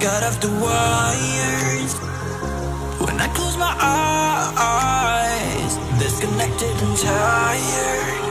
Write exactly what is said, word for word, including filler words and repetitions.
got off the wires. When I close my eyes, disconnected and tired.